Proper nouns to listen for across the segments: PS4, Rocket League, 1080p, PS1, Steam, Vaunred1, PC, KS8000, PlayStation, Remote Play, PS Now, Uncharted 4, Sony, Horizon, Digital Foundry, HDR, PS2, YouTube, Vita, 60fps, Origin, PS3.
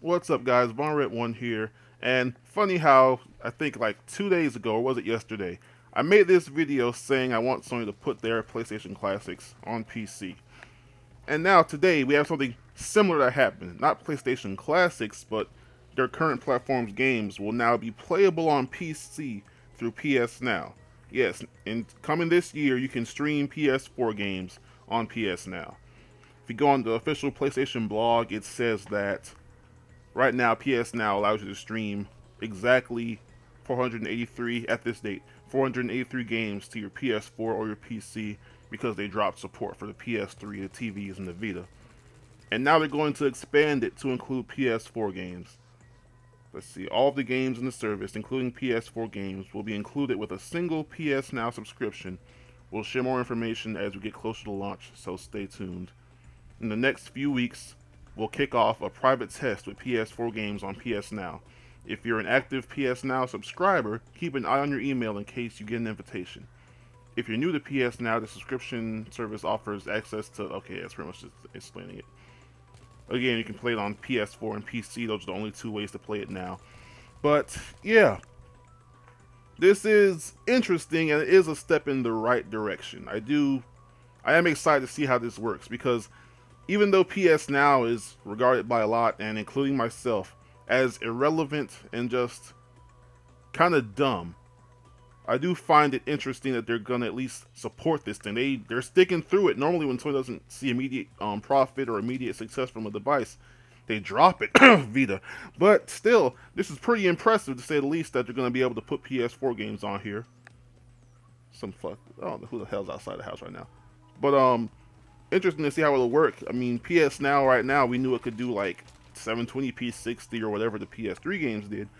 What's up, guys? Vaunred1 here, and funny how I think like 2 days ago, or was it yesterday, I made this video saying I want Sony to put their PlayStation classics on PC. And now today we have something similar that happened. Not PlayStation classics, but their current platform's games will now be playable on PC through PS Now. Yes, and coming this year you can stream PS4 games on PS Now. If you go on the official PlayStation blog, it says that right now, PS Now allows you to stream exactly 483, at this date, 483 games to your PS4 or your PC, because they dropped support for the PS3, the TVs, and the Vita. And now they're going to expand it to include PS4 games. Let's see, all of the games in the service, including PS4 games, will be included with a single PS Now subscription. We'll share more information as we get closer to launch, so stay tuned. In the next few weeks, we'll kick off a private test with PS4 games on PS Now. If you're an active PS Now subscriber, keep an eye on your email in case you get an invitation. If you're new to PS Now, the subscription service offers access to... okay, that's pretty much just explaining it. Again, you can play it on PS4 and PC. Those are the only two ways to play it now. But, yeah. This is interesting, and it is a step in the right direction. I am excited to see how this works, because even though PS Now is regarded by a lot, and including myself, as irrelevant and just kind of dumb, I do find it interesting that they're going to at least support this thing. They're sticking through it. Normally when Sony doesn't see immediate profit or immediate success from a device, they drop it, Vita. But still, this is pretty impressive, to say the least, that they're going to be able to put PS4 games on here. Some fuck, I don't know who the hell's outside the house right now. But, interesting to see how it'll work. I mean, PS Now right now, we knew it could do like 720p 60 or whatever the PS3 games did.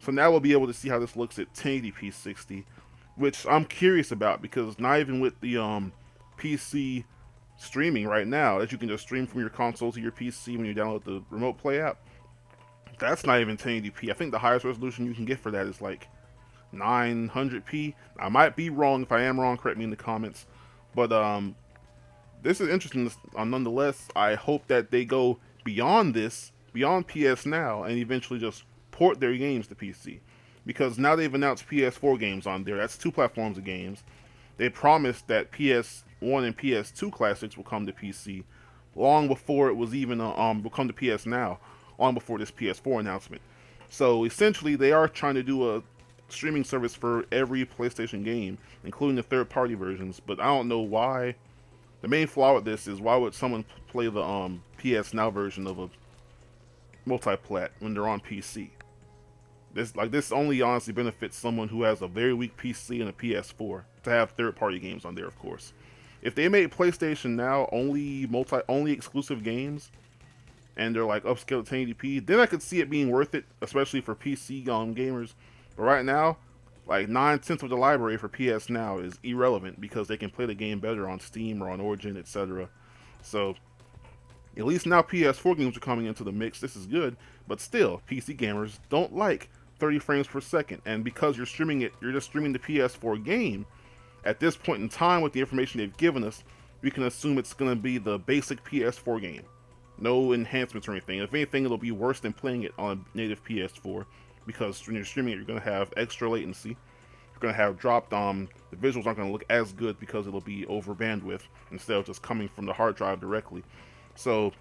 So now we'll be able to see how this looks at 1080p 60, which I'm curious about, because not even with the PC streaming right now, that you can just stream from your console to your PC when you download the Remote Play app, that's not even 1080p. I think the highest resolution you can get for that is like 900p. I might be wrong. If I am wrong, correct me in the comments. But this is interesting nonetheless. I hope that they go beyond this, beyond PS Now, and eventually just port their games to PC. Because now they've announced PS4 games on there. That's two platforms of games. They promised that PS1 and PS2 classics will come to PC long before it was even, will come to PS Now, long before this PS4 announcement. So essentially, they are trying to do a streaming service for every PlayStation game, including the third-party versions, but I don't know why. The main flaw with this is, why would someone play the PS Now version of a multi-plat when they're on PC? This only honestly benefits someone who has a very weak PC and a PS4 to have third-party games on there, of course. If they made PlayStation Now only exclusive games, and they're like upscaled to 1080p, then I could see it being worth it, especially for PC gamers. But right now, like 9/10 of the library for PS Now is irrelevant, because they can play the game better on Steam or on Origin, etc. So at least now PS4 games are coming into the mix. This is good, but still, PC gamers don't like 30 frames per second. And because you're streaming it, you're just streaming the PS4 game. At this point in time, with the information they've given us, we can assume it's going to be the basic PS4 game. No enhancements or anything. If anything, it'll be worse than playing it on native PS4. Because when you're streaming it, you're going to have extra latency. You're going to have dropped, the visuals aren't going to look as good, because it'll be over bandwidth instead of just coming from the hard drive directly. So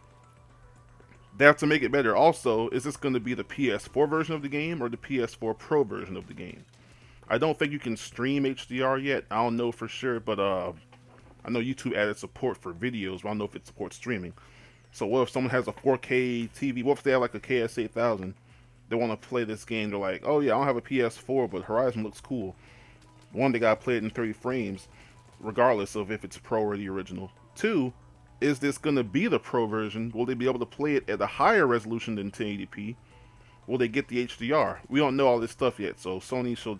they have to make it better. Also, is this going to be the PS4 version of the game or the PS4 Pro version of the game? I don't think you can stream HDR yet. I don't know for sure, but I know YouTube added support for videos, but I don't know if it supports streaming. So what if someone has a 4K TV? What if they have like a KS8000? They want to play this game. They're like, oh yeah, I don't have a PS4, but Horizon looks cool. One, they gotta play it in 30 frames, regardless of if it's Pro or the original. Two, is this gonna be the Pro version? Will they be able to play it at a higher resolution than 1080p? Will they get the HDR? We don't know all this stuff yet, so Sony should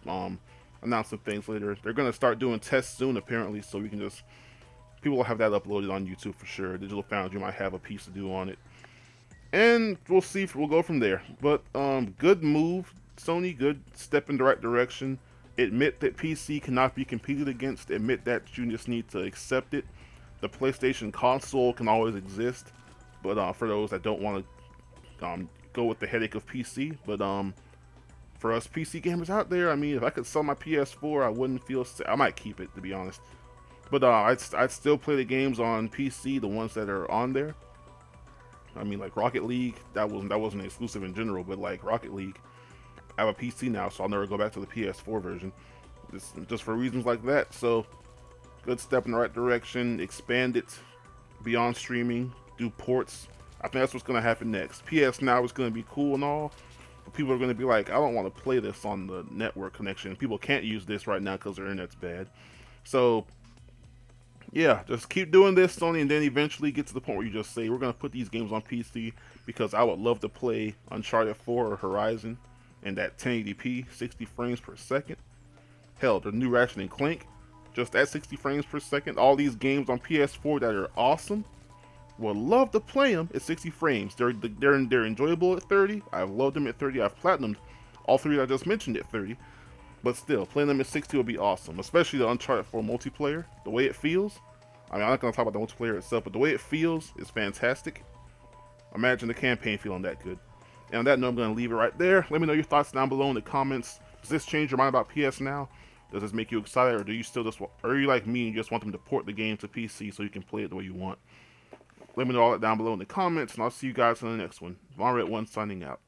announce some things later. They're gonna start doing tests soon, apparently, so we can just, people will have that uploaded on YouTube for sure. Digital Foundry might have a piece to do on it. And we'll see, we'll go from there. But good move, Sony, good step in the right direction. Admit that PC cannot be competed against. Admit that you just need to accept it. The PlayStation console can always exist. But for those that don't want to go with the headache of PC, but for us PC gamers out there, I mean, if I could sell my PS4, I wouldn't feel sad. I might keep it, to be honest. But I'd still play the games on PC, the ones that are on there. I mean, like Rocket League, that wasn't exclusive in general, but like Rocket League, I have a PC now, so I'll never go back to the PS4 version, just for reasons like that. So, good step in the right direction. Expand it beyond streaming. Do ports. I think that's what's gonna happen next. PS Now is gonna be cool and all, but people are gonna be like, I don't want to play this on the network connection. People can't use this right now because their internet's bad. So, yeah, just keep doing this, Sony, and then eventually get to the point where you just say, we're going to put these games on PC, because I would love to play Uncharted 4 or Horizon in that 1080p, 60 frames per second. Hell, the new Ratchet & Clank, just at 60 frames per second. All these games on PS4 that are awesome, would love to play them at 60 frames. They're enjoyable at 30. I've loved them at 30. I've platinumed all three that I just mentioned at 30. But still, playing them at 60 would be awesome, especially the Uncharted 4 multiplayer. The way it feels, I mean, I'm not going to talk about the multiplayer itself, but the way it feels is fantastic. Imagine the campaign feeling that good. And on that note, I'm going to leave it right there. Let me know your thoughts down below in the comments. Does this change your mind about PS Now? Does this make you excited, or do you still just want, or are you like me and you just want them to port the game to PC so you can play it the way you want? Let me know all that down below in the comments, and I'll see you guys in the next one. Vaunred1 signing out.